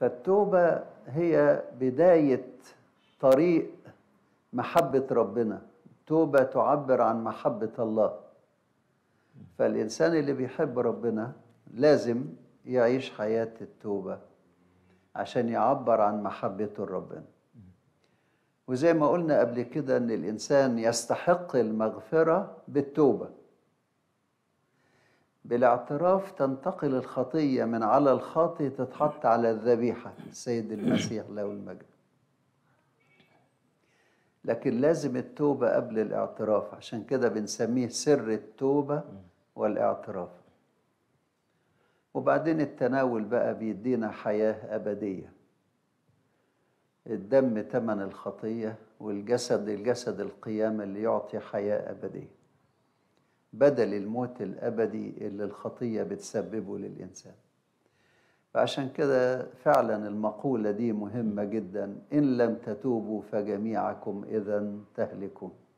فالتوبة هي بداية طريق محبة ربنا. التوبة تعبر عن محبة الله. فالإنسان اللي بيحب ربنا لازم يعيش حياة التوبة عشان يعبر عن محبته لربنا. وزي ما قلنا قبل كده إن الإنسان يستحق المغفرة بالتوبة. بالاعتراف تنتقل الخطية من على الخاطئ تتحط على الذبيحة، السيد المسيح له المجد. لكن لازم التوبة قبل الاعتراف، عشان كده بنسميه سر التوبة والاعتراف. وبعدين التناول بقى بيدينا حياة أبدية. الدم تمن الخطية، والجسد القيامة اللي يعطي حياة أبدية بدل الموت الأبدي اللي الخطية بتسببه للإنسان. فعشان كده فعلا المقولة دي مهمة جدا، إن لم تتوبوا فجميعكم إذن تهلكون.